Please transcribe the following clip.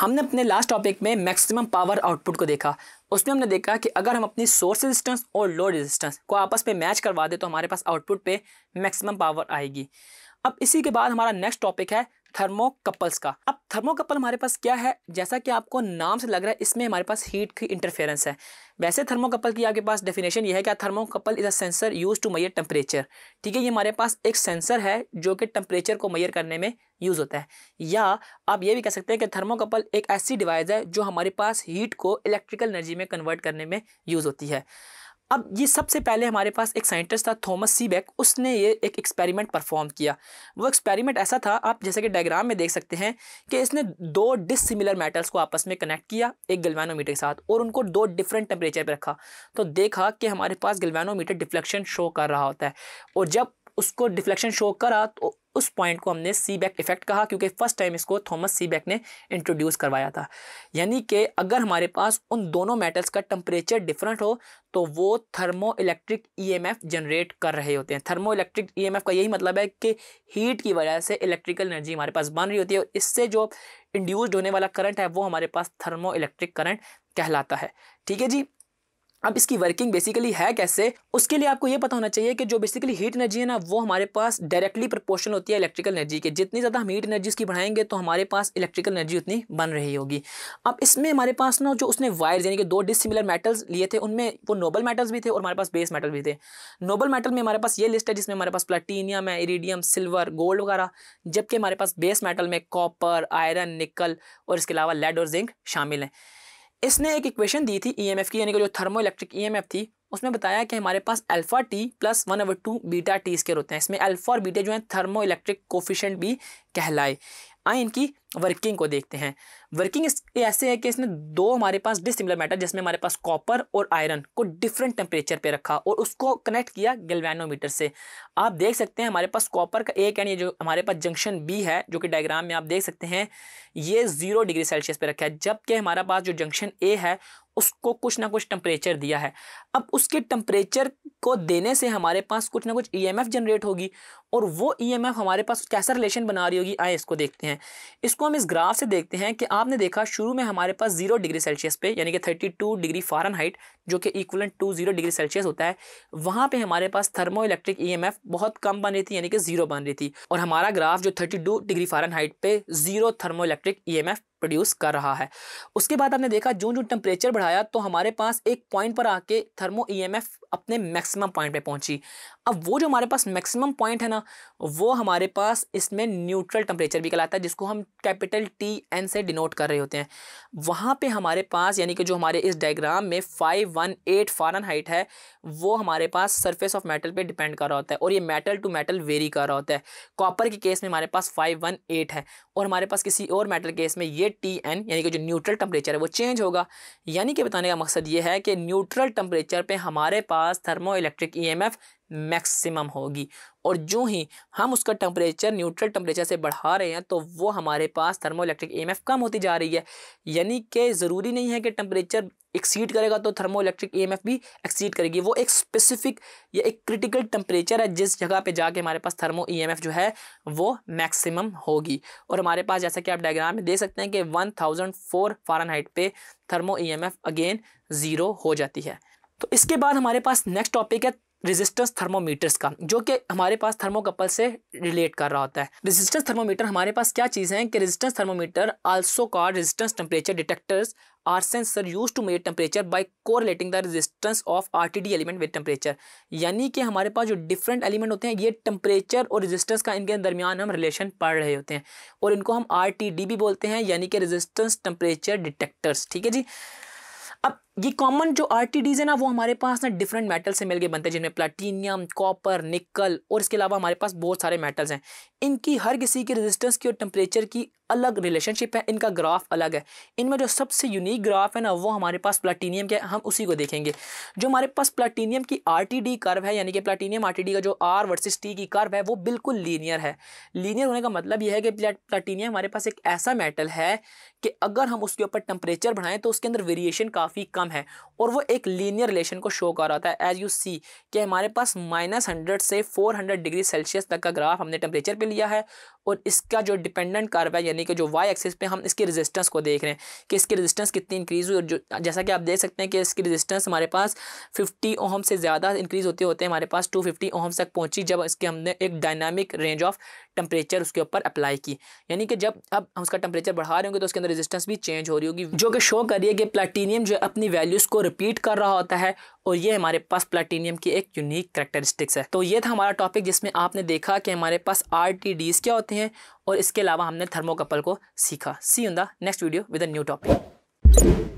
हमने अपने last topic में मैक्सिमम पावर आउटपुट को देखा। उसमें हमने देखा कि अगर हम अपनी सोर्स रेजिस्टेंस और लोड रेजिस्टेंस को आपस में मैच करवा दें तो हमारे पास आउटपुट पे मैक्सिमम पावर आएगी। अब इसी के बाद हमारा नेक्स्ट टॉपिक है थर्मोकपल्स का। अब थर्मोकपल हमारे पास क्या है, जैसा कि आपको नाम से लग रहा है इसमें हमारे पास हीट की इंटरफेरेंस है। वैसे थर्मोकपल की आपके पास डेफिनेशन ये है कि thermocouple is a sensor use to measure temperature. ठीक है, ये हमारे पास एक सेंसर है जो कि टेम्परेचर को मेजर करने में यूज़ होता है। या आप ये भी कह सकते हैं कि थर्मोकपल एक ऐसी डिवाइस है जो हमारे पास हीट को इलेक्ट्रिकल एनर्जी में कन्वर्ट करने में यूज़ होती है। अब ये सबसे पहले हमारे पास एक साइंटिस्ट था थॉमस सीबेक, उसने ये एक एक्सपेरिमेंट परफॉर्म किया। वो एक्सपेरिमेंट ऐसा था, आप जैसे कि डायग्राम में देख सकते हैं कि इसने दो डिसिमिलर मेटल्स को आपस में कनेक्ट किया एक गैल्वेनोमीटर के साथ और उनको दो डिफरेंट टेम्परेचर पर रखा तो देखा कि हमारे पास गैल्वेनोमीटर डिफ्लेक्शन शो कर रहा होता है। और जब उसको डिफ्लेक्शन शो करा तो उस पॉइंट को हमने सीबेक इफेक्ट कहा, क्योंकि फर्स्ट टाइम इसको थॉमस सीबेक ने इंट्रोड्यूस करवाया था। यानी कि अगर हमारे पास उन दोनों मेटल्स का टेम्परेचर डिफरेंट हो तो वो थर्मो इलेक्ट्रिक ईएमएफ जनरेट कर रहे होते हैं। थर्मो इलेक्ट्रिक ईएमएफ का यही मतलब है कि हीट की वजह से इलेक्ट्रिकल एनर्जी हमारे पास बन रही होती है और इससे जो इंड्यूस्ड होने वाला करंट है वो हमारे पास थर्मो इलेक्ट्रिक करंट कहलाता है। ठीक है जी। अब इसकी वर्किंग बेसिकली है कैसे, उसके लिए आपको ये पता होना चाहिए कि जो बेसिकली हीट एनर्जी है ना वो हमारे पास डायरेक्टली प्रोपोर्शनल होती है इलेक्ट्रिकल एनर्जी के। जितनी ज़्यादा हम हीट एनर्जी उसकी बढ़ाएंगे तो हमारे पास इलेक्ट्रिकल एनर्जी उतनी बन रही होगी। अब इसमें हमारे पास ना जो उसने वायर्स यानी कि दो डिसिमिलर मेटल्स लिए थे, उनमें वो नोबल मेटल्स भी थे और हमारे पास बेस मेटल भी थे। नोबल मेटल में हमारे पास ये लिस्ट है जिसमें हमारे पास प्लैटिनियम है, इरीडियम, सिल्वर, गोल्ड वगैरह, जबकि हमारे पास बेस मेटल में कॉपर, आयरन, निकल और इसके अलावा लेड और जिंक शामिल हैं। इसने एक इक्वेशन दी थी ईएमएफ की, यानी कि जो थर्मो इलेक्ट्रिक ईएमएफ थी, उसमें बताया कि हमारे पास alpha T plus 1/2 beta T square होते हैं। इसमें अल्फा और बीटा जो है थर्मो इलेक्ट्रिक कोफिशिएंट भी कहलाए। आइए इनकी वर्किंग को देखते हैं। वर्किंग ऐसे है कि इसने दो हमारे पास डिसिमिलर मेटल जिसमें हमारे पास कॉपर और आयरन को डिफरेंट टेम्परेचर पे रखा और उसको कनेक्ट किया गैल्वेनोमीटर से। आप देख सकते हैं हमारे पास कॉपर का एक एंड, ये जो हमारे पास जंक्शन बी है जो कि डायग्राम में आप देख सकते हैं, ये 0 डिग्री सेल्सियस पे रखा है, जबकि हमारा पास जो जंक्शन ए है उसको कुछ ना कुछ टेम्परेचर दिया है। अब उसके टेम्परेचर को देने से हमारे पास कुछ ना कुछ ईएमएफ जनरेट होगी और वो ईएमएफ हमारे पास कैसा रिलेशन बना रही होगी, आइए इसको देखते हैं। इसको हम इस ग्राफ से देखते हैं कि आपने देखा शुरू में हमारे पास 0 डिग्री सेल्सियस पे यानी कि 32 डिग्री फारेनहाइट जो कि इक्वलेंट टू 0 डिग्री सेल्सियस होता है, वहाँ पे हमारे पास थर्मो इलेक्ट्रिक ईएमएफ बहुत कम बन रही थी यानी कि 0 बन रही थी और हमारा ग्राफ जो 32 डिग्री फारेनहाइट पे 0 थर्मो इलेक्ट्रिक ईएमएफ प्रोड्यूस कर रहा है। उसके बाद आपने देखा जो जो टेम्परेचर बढ़ाया तो हमारे पास एक पॉइंट पर आके थर्मो ईएमएफ अपने मैक्सिमम पॉइंट पे पहुंची। अब वो जो हमारे पास मैक्सिमम पॉइंट है ना वो हमारे पास इसमें न्यूट्रल टेम्परेचर भी कहलाता है, जिसको हम कैपिटल TN से डिनोट कर रहे होते हैं। वहाँ पे हमारे पास यानी कि जो हमारे इस डायग्राम में 518 फारेनहाइट है वो हमारे पास सरफेस ऑफ मेटल पे डिपेंड कर रहा होता है और ये मेटल टू मेटल वेरी कर रहा होता है। कॉपर के केस में हमारे पास 518 है और हमारे पास किसी और मेटल केस में ये TN यानी कि जो न्यूट्रल टेम्परेचर है वो चेंज होगा। यानी कि बताने का मकसद ये है कि न्यूट्रल टेम्परेचर पर हमारे पास थर्मो इलेक्ट्रिक EMF मैक्सिमम होगी और जो ही हम उसका टेम्परेचर न्यूट्रल टेम्परेचर से बढ़ा रहे हैं तो वो हमारे पास थर्मो इलेक्ट्रिक EMF कम होती जा रही है। यानी कि ज़रूरी नहीं है कि टेम्परेचर एक्सीड करेगा तो थर्मो इलेक्ट्रिक EMF भी एक्सीड करेगी, वो एक स्पेसिफिक या एक क्रिटिकल टेम्परेचर है जिस जगह पे जाके हमारे पास थर्मो EMF जो है वो मैक्सिमम होगी। और हमारे पास जैसा कि आप डायग्राम में देख सकते हैं कि 1004 फारेनहाइट पे थर्मो EMF अगेन 0 हो जाती है। तो इसके बाद हमारे पास नेक्स्ट टॉपिक है रेजिस्टेंस थर्मोमीटर्स का, जो कि हमारे पास थर्मोकपल से रिलेट कर रहा होता है। रेजिस्टेंस थर्मोमीटर हमारे पास क्या चीज़ है कि resistance thermometer also called resistance temperature detectors are sensor use to measure temperature by correlating the resistance of RTD element with temperature. यानी कि हमारे पास जो डिफरेंट एलिमेंट होते हैं ये टेम्परेचर और रेजिस्टेंस का इनके दरमियान हम रिलेशन पढ़ रहे होते हैं और इनको हम RTD भी बोलते हैं यानी कि रेजिस्टेंस टेम्परेचर डिटेक्टर्स। ठीक है जी। अब ये कॉमन जो RTDs है ना वो हमारे पास ना डिफरेंट मेटल से मिलके बनते हैं, जिनमें प्लैटिनियम, कॉपर, निकल और इसके अलावा हमारे पास बहुत सारे मेटल्स हैं। इनकी हर किसी की रेजिस्टेंस की और टेम्परेचर की अलग रिलेशनशिप है, इनका ग्राफ अलग है। इनमें जो सबसे यूनिक ग्राफ है ना वो हमारे पास प्लैटिनियम के, हम उसी को देखेंगे। जो हमारे पास प्लैटिनियम की RTD कर्व है यानी कि प्लैटिनियम RTD का जो R वर्सेस T की कर्व है वो बिल्कुल लीनियर है। लीनियर होने का मतलब यह है कि प्लैटिनियम हमारे पास एक ऐसा मेटल है कि अगर हम उसके ऊपर टेम्परेचर बढ़ाएं तो उसके अंदर वेरिएशन काफ़ी कम है और वो एक लीनियर रिलेशन को शो कर रहा था। एज यू सी कि हमारे पास -100 से 400 डिग्री सेल्सियस तक का ग्राफ हमने टेम्परेचर पे लिया है और इसका जो डिपेंडेंट कर्व है यानी कि जो वाई एक्सिस पे हम इसकी रेजिस्टेंस को देख रहे हैं कि इसकी रेजिस्टेंस कितनी इंक्रीज़ हुई। और जो जैसा कि आप देख सकते हैं कि इसकी रेजिस्टेंस हमारे पास 50 ओहम से ज़्यादा इंक्रीज़ होते होते हमारे पास 250 ओहम तक पहुँची जब इसके हमने एक डायनामिक रेंज ऑफ टेम्परेचर उसके ऊपर अप्लाई की। यानी कि जब अब हम उसका टेम्परेचर बढ़ा रहे होंगे तो उसके अंदर रेजिस्टेंस भी चेंज हो रही होगी, जो कि शो कर रही है कि प्लैटिनियम जो अपनी वैल्यूज़ को रिपीट कर रहा होता है। और ये हमारे पास प्लैटिनियम की एक यूनिक करेक्टरिस्टिक्स है। तो ये था हमारा टॉपिक जिसमें आपने देखा कि हमारे पास RTDs क्या होते हैं और इसके अलावा हमने थर्मोकपल को सीखा। See you in the next video with a new topic.